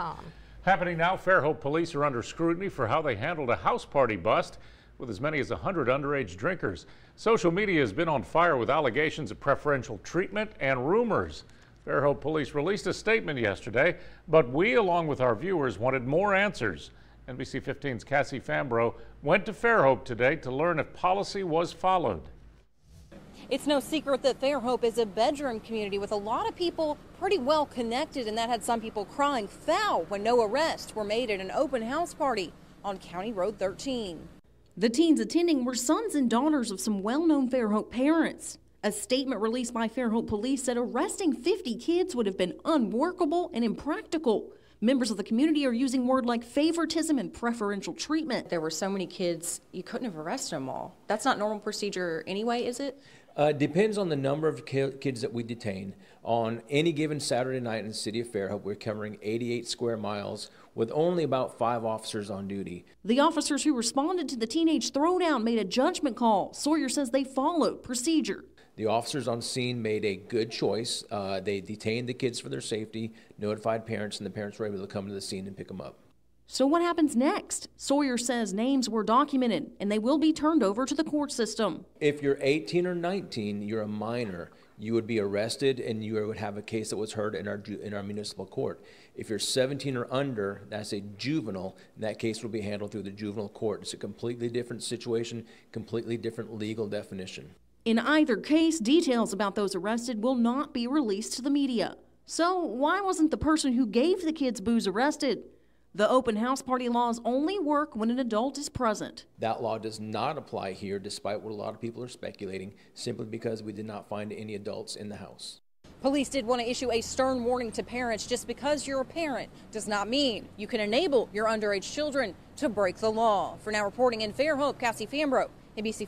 Tom. Happening now, Fairhope police are under scrutiny for how they handled a house party bust with as many as 100 underage drinkers. Social media has been on fire with allegations of preferential treatment and rumors. Fairhope police released a statement yesterday, but we, along with our viewers, wanted more answers. NBC 15's Cassie Fambro went to Fairhope today to learn if policy was followed. It's no secret that Fairhope is a bedroom community with a lot of people pretty well connected, and that had some people crying foul when no arrests were made at an open house party on County Road 13. The teens attending were sons and daughters of some well-known Fairhope parents. A statement released by Fairhope police said arresting 50 kids would have been unworkable and impractical. Members of the community are using words like favoritism and preferential treatment. There were so many kids, you couldn't have arrested them all. That's not normal procedure anyway, is it? Depends on the number of kids that we detain. On any given Saturday night in the city of Fairhope, we're covering 88 square miles with only about 5 officers on duty. The officers who responded to the teenage throwdown made a judgment call. Sawyer says they followed procedure. The officers on scene made a good choice. They detained the kids for their safety, notified parents, and the parents were able to come to the scene and pick them up. So what happens next? Sawyer says names were documented and they will be turned over to the court system. If you're 18 or 19, you're a minor. You would be arrested and you would have a case that was heard in our municipal court. If you're 17 or under, that's a juvenile, and that case will be handled through the juvenile court. It's a completely different situation, completely different legal definition. In either case, details about those arrested will not be released to the media. So why wasn't the person who gave the kids booze arrested? The open house party laws only work when an adult is present. That law does not apply here, despite what a lot of people are speculating, simply because we did not find any adults in the house. Police did want to issue a stern warning to parents. Just because you're a parent does not mean you can enable your underage children to break the law. For now, reporting in Fairhope, Cassie Fambro, NBC